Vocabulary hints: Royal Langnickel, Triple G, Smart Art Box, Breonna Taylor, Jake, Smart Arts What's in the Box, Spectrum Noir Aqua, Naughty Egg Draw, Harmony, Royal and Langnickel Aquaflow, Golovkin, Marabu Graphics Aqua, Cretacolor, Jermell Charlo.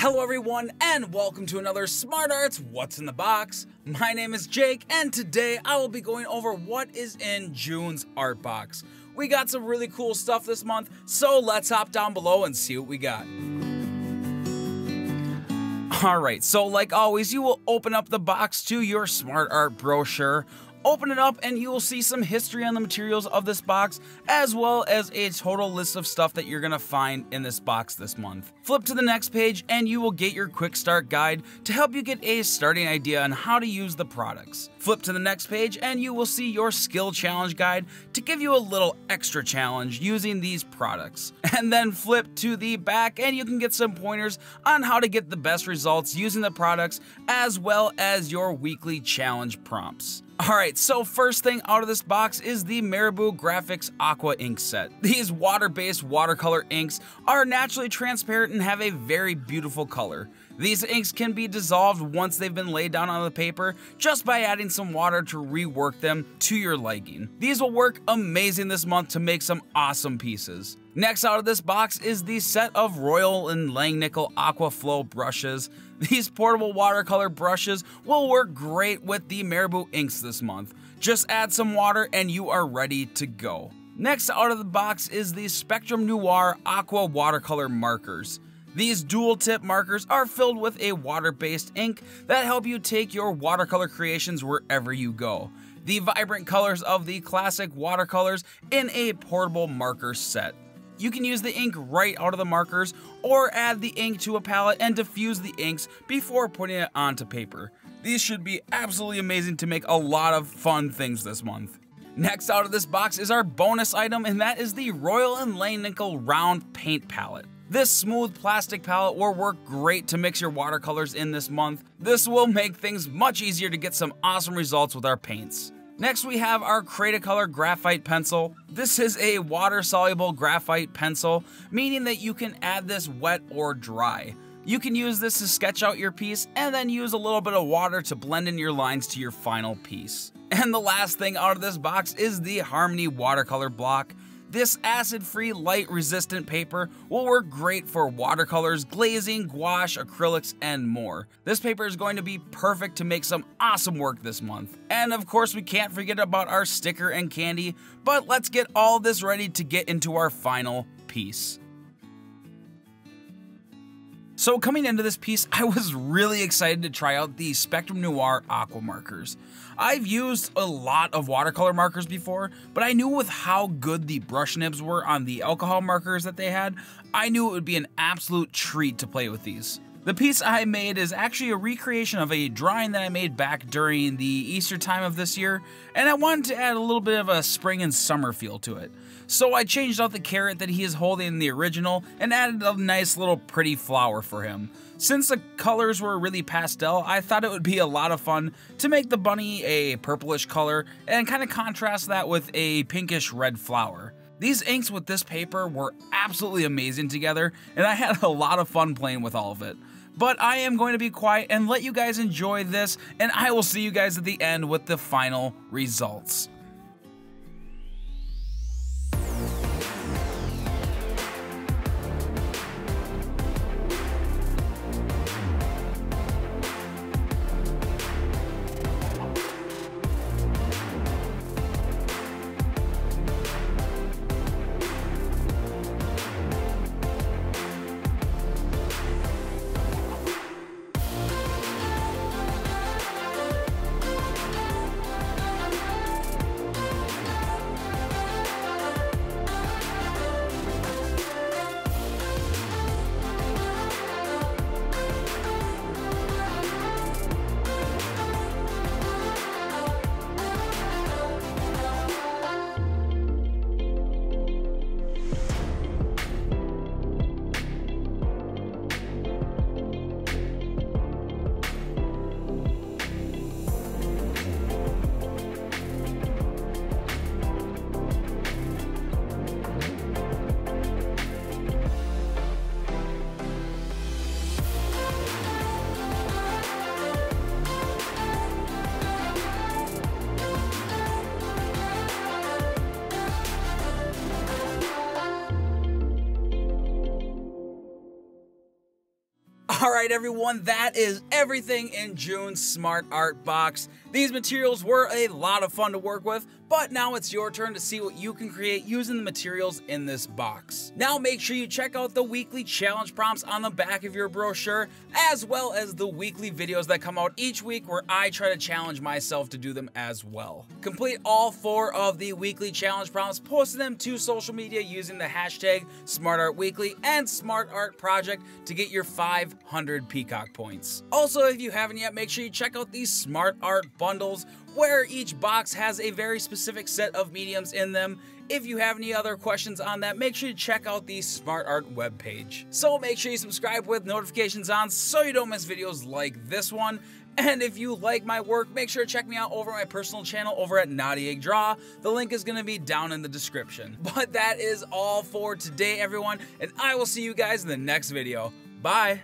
Hello everyone and welcome to another Smart Arts What's in the Box. My name is Jake and today I will be going over what is in June's art box. We got some really cool stuff this month, so let's hop down below and see what we got. Alright, so like always, you will open up the box to your Smart Art brochure. Open it up and you will see some history on the materials of this box, as well as a total list of stuff that you're going to find in this box this month. Flip to the next page and you will get your quick start guide to help you get a starting idea on how to use the products. Flip to the next page and you will see your skill challenge guide to give you a little extra challenge using these products. And then flip to the back and you can get some pointers on how to get the best results using the products, as well as your weekly challenge prompts. Alright, so first thing out of this box is the Marabu Graphics Aqua ink set. These water-based watercolor inks are naturally transparent and have a very beautiful color. These inks can be dissolved once they've been laid down on the paper just by adding some water to rework them to your liking. These will work amazing this month to make some awesome pieces. Next out of this box is the set of Royal and Langnickel Aquaflow brushes. These portable watercolor brushes will work great with the Marabu inks this month. Just add some water and you are ready to go. Next out of the box is the Spectrum Noir Aqua watercolor markers. These dual tip markers are filled with a water-based ink that help you take your watercolor creations wherever you go. The vibrant colors of the classic watercolors in a portable marker set. You can use the ink right out of the markers or add the ink to a palette and diffuse the inks before putting it onto paper. These should be absolutely amazing to make a lot of fun things this month. Next out of this box is our bonus item, and that is the Royal and Langnickel Round Paint Palette. This smooth plastic palette will work great to mix your watercolors in this month. This will make things much easier to get some awesome results with our paints. Next we have our Cretacolor graphite pencil. This is a water-soluble graphite pencil, meaning that you can add this wet or dry. You can use this to sketch out your piece and then use a little bit of water to blend in your lines to your final piece. And the last thing out of this box is the Harmony watercolor block. This acid-free, light-resistant paper will work great for watercolors, glazing, gouache, acrylics, and more. This paper is going to be perfect to make some awesome work this month. And of course, we can't forget about our sticker and candy, but let's get all this ready to get into our final piece. So coming into this piece, I was really excited to try out the Spectrum Noir Aqua markers. I've used a lot of watercolor markers before, but I knew with how good the brush nibs were on the alcohol markers that they had, I knew it would be an absolute treat to play with these. The piece I made is actually a recreation of a drawing that I made back during the Easter time of this year, and I wanted to add a little bit of a spring and summer feel to it. So I changed out the carrot that he is holding in the original and added a nice little pretty flower for him. Since the colors were really pastel, I thought it would be a lot of fun to make the bunny a purplish color and kind of contrast that with a pinkish red flower. These inks with this paper were absolutely amazing together, and I had a lot of fun playing with all of it. But I am going to be quiet and let you guys enjoy this, and I will see you guys at the end with the final results. All right, everyone, that is everything in June's Smart Art Box. These materials were a lot of fun to work with, but now it's your turn to see what you can create using the materials in this box. Now make sure you check out the weekly challenge prompts on the back of your brochure, as well as the weekly videos that come out each week where I try to challenge myself to do them as well. Complete all 4 of the weekly challenge prompts, post them to social media using the hashtag SmartArtWeekly and SmartArtProject to get your 500 Peacock points. Also, if you haven't yet, make sure you check out these Smart Art Bundles, where each box has a very specific set of mediums in them. If you have any other questions on that, make sure you check out the Smart Art webpage. So make sure you subscribe with notifications on so you don't miss videos like this one. And if you like my work, make sure to check me out over my personal channel over at Naughty Egg Draw. The link is going to be down in the description. But that is all for today, everyone, and I will see you guys in the next video. Bye!